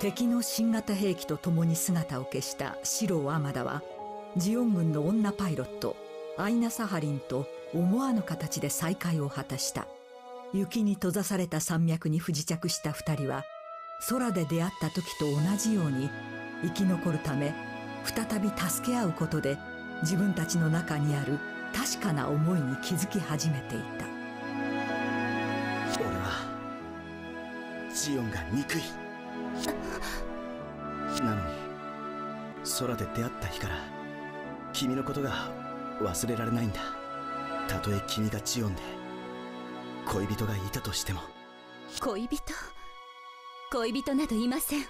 敵の新型兵器と共に姿を消したシロー・アマダは、ジオン軍の女パイロットアイナ・サハリンと思わぬ形で再会を果たした。雪に閉ざされた山脈に不時着した二人は、空で出会った時と同じように生き残るため再び助け合うことで、自分たちの中にある確かな思いに気づき始めていた。俺はジオンが憎い。なのに空で出会った日から君のことが忘れられないんだ。たとえ君がジオンで恋人がいたとしても。恋人？恋人などいません。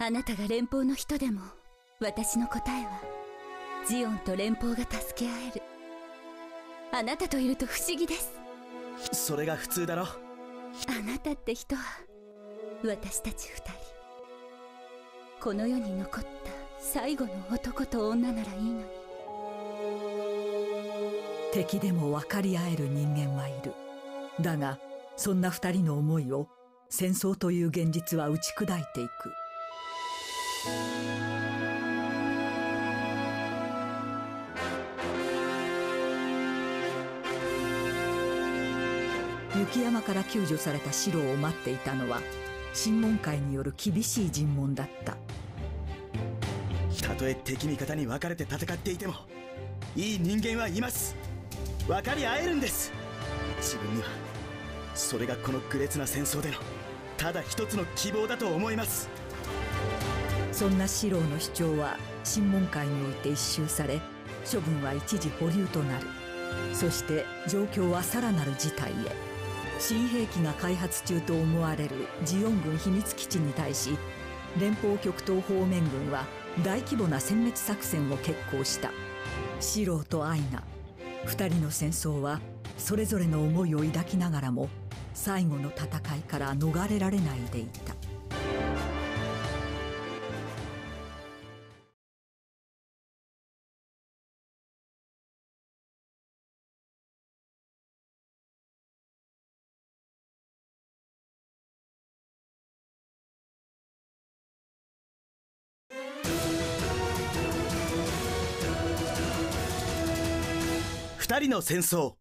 あなたが連邦の人でも、私の答えはジオンと連邦が助け合える。あなたといると不思議です。それが普通だろ。あなたって人は私たち二人、この世に残った最後の男と女ならいいのに。敵でも分かり合える人間はいる。だがそんな二人の思いを戦争という現実は打ち砕いていく。雪山から救助されたシロを待っていたのは、審問会による厳しい尋問だった。たとえ敵味方に分かれて戦っていても、いい人間はいます。分かり合えるんです。自分にはそれがこの愚劣な戦争でのただ一つの希望だと思います。そんなシロの主張は審問会において一蹴され、処分は一時保留となる。そして状況はさらなる事態へ。新兵器が開発中と思われるジオン軍秘密基地に対し、連邦極東方面軍は大規模な殲滅作戦を決行した。シローとアイナ、2人の戦争はそれぞれの思いを抱きながらも、最後の戦いから逃れられないでいた。二人の戦争。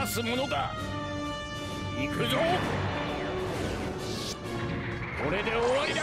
なすものだ。行くぞ。これで終わりだ。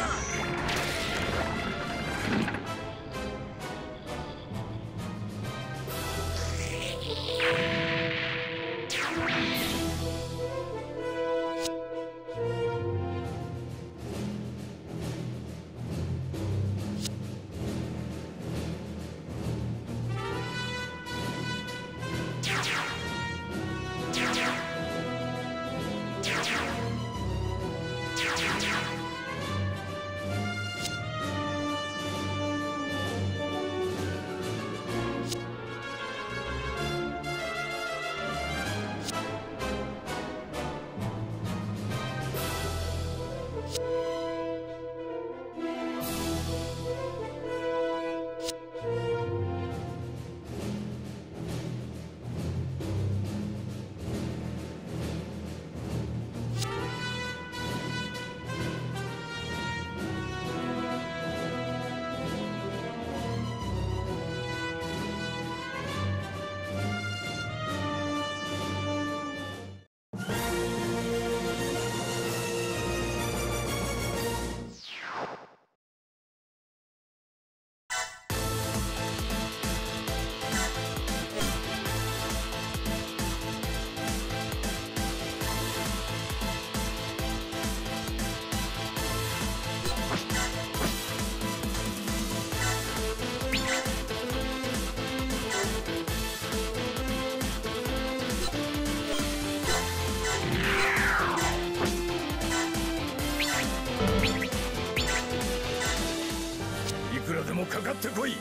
かかってこい。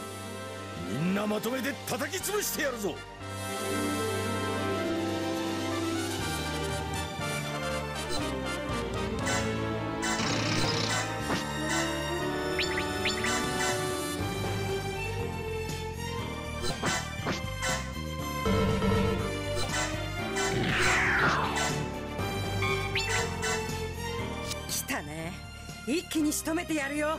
みんなまとめて叩き潰してやるぞ。来たね。一気に仕留めてやるよ。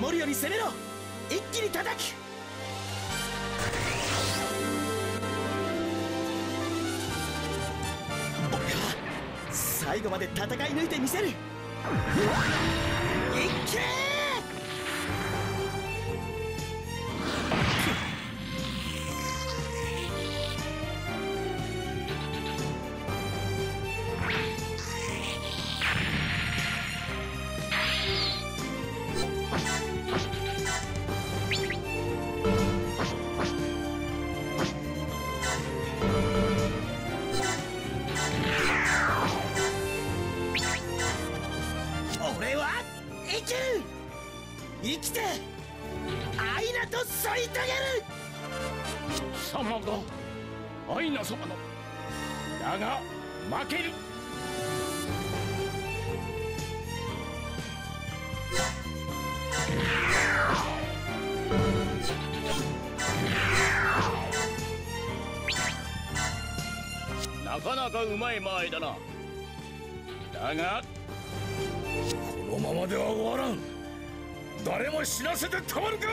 守るより攻めろ。一気に叩く。最後まで戦い抜いてみせる。いっけー。生きてアイナと添い遂げる。貴様がアイナ様のだが負ける。なかなかうまい間合いだな。だがこのままでは終わらん。誰も死なせてたまるか。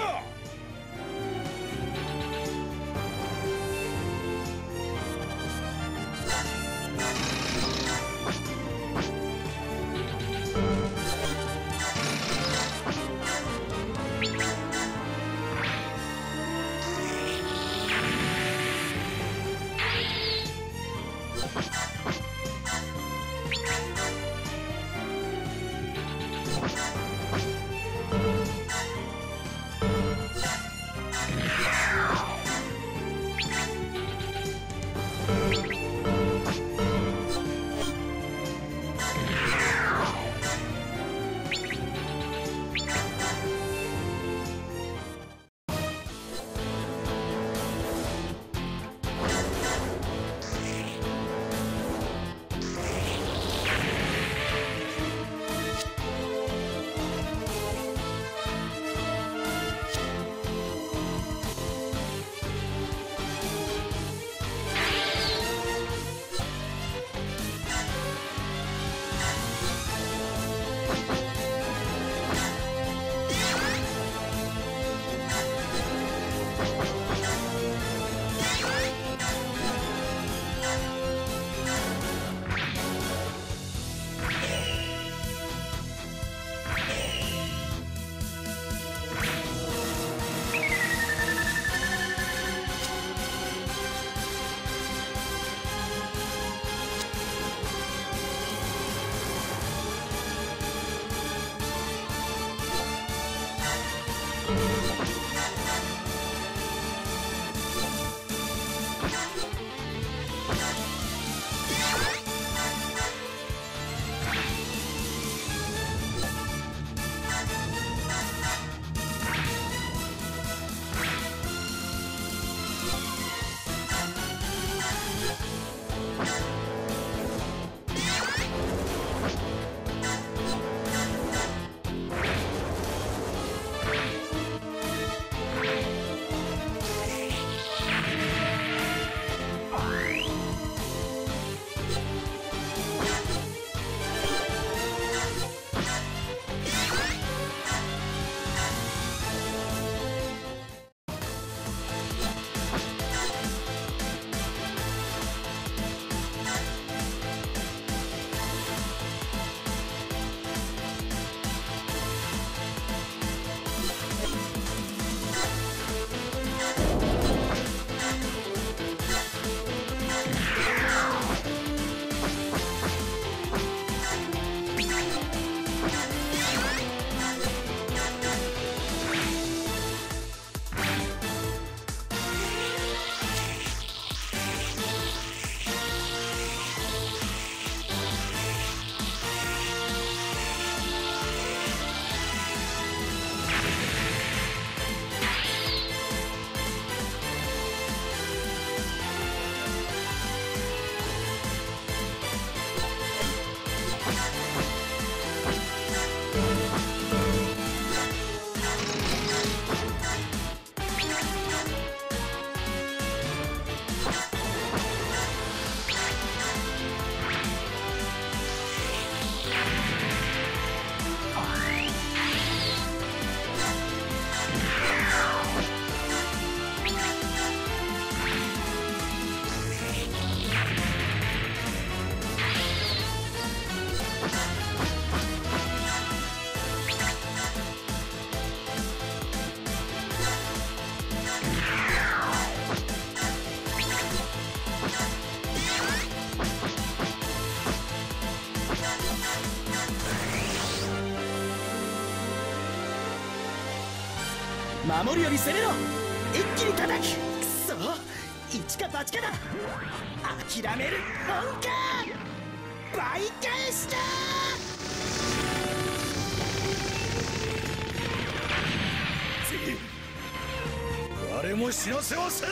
守るより攻めろ。一気に叩き、くそ、一か八かだ。諦める本か。倍返した誰も死なせません。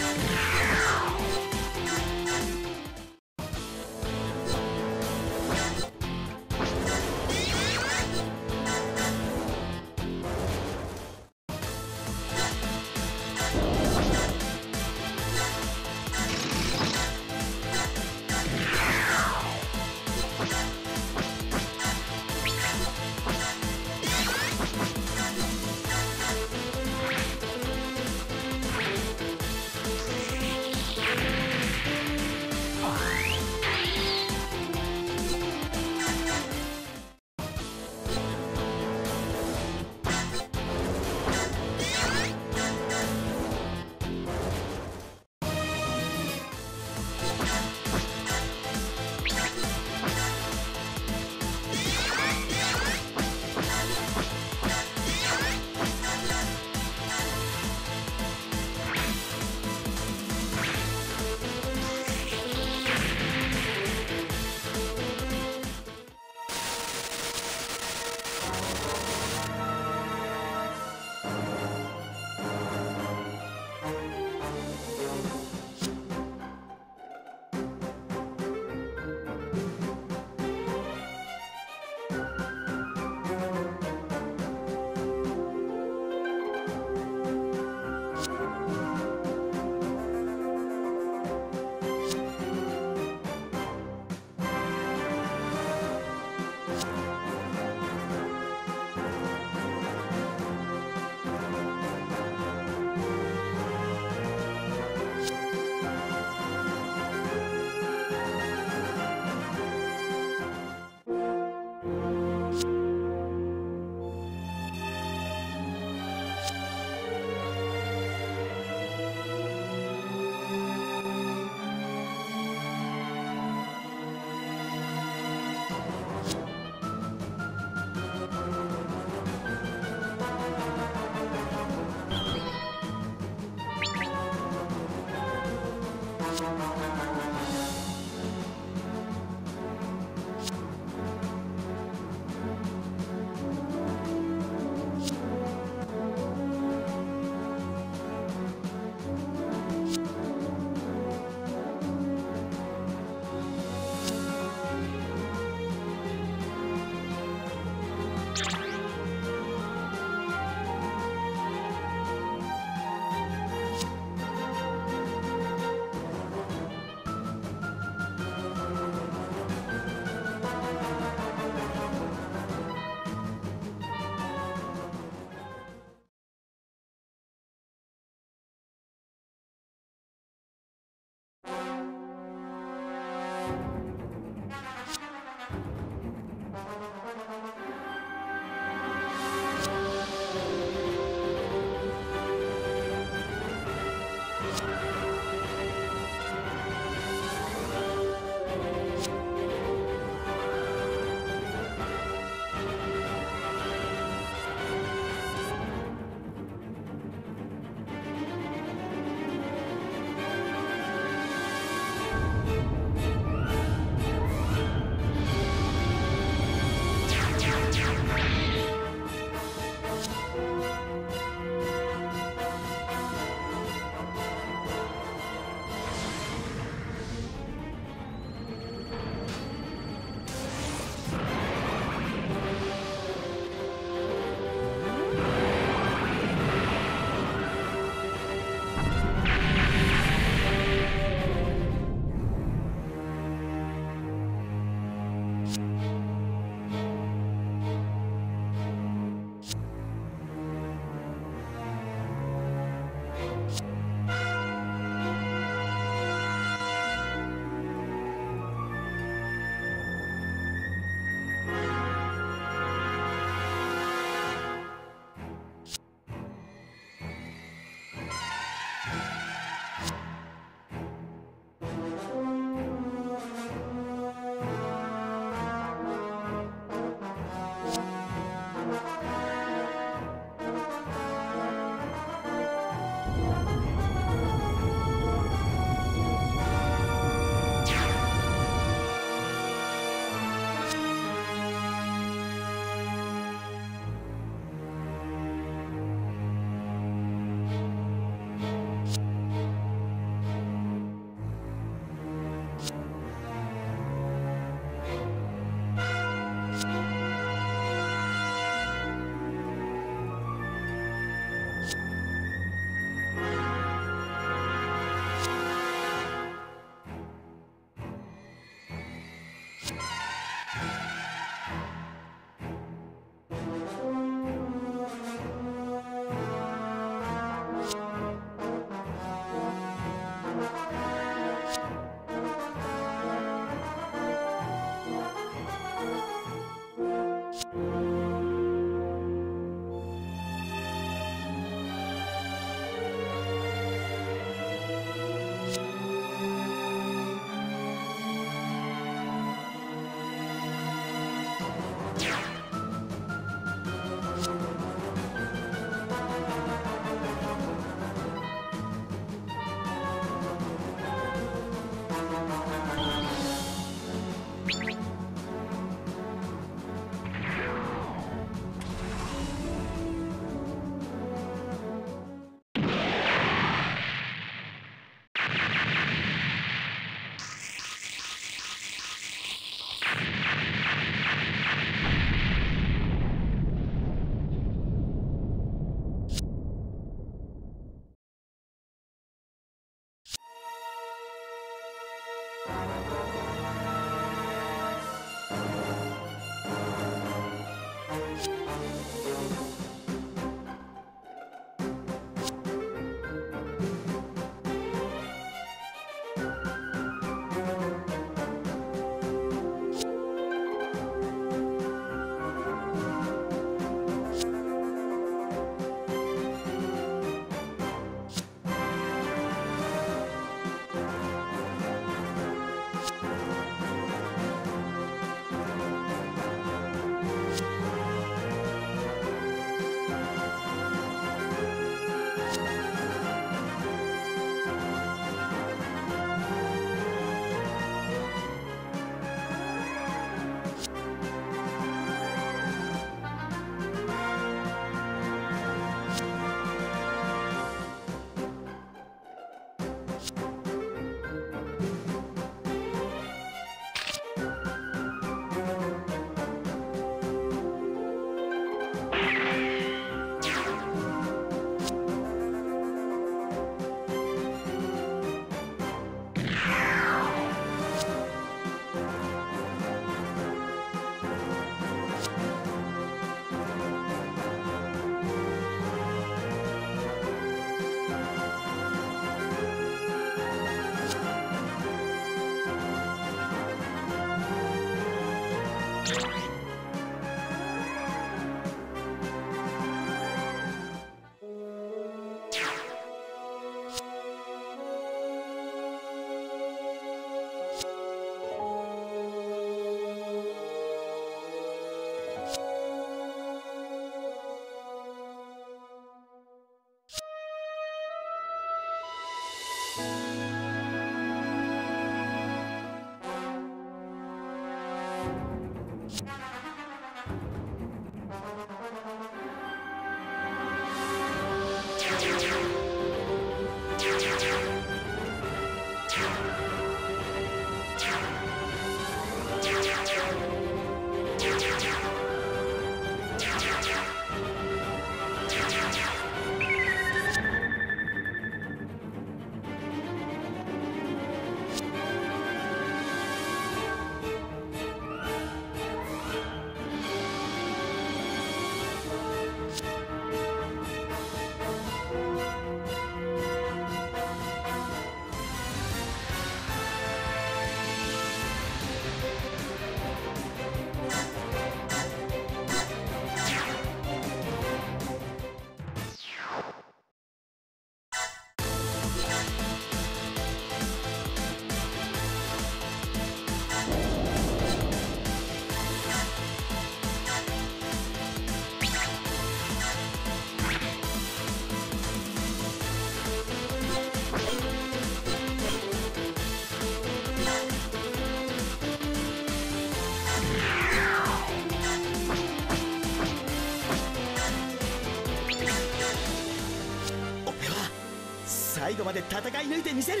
後まで戦い抜いてみせる。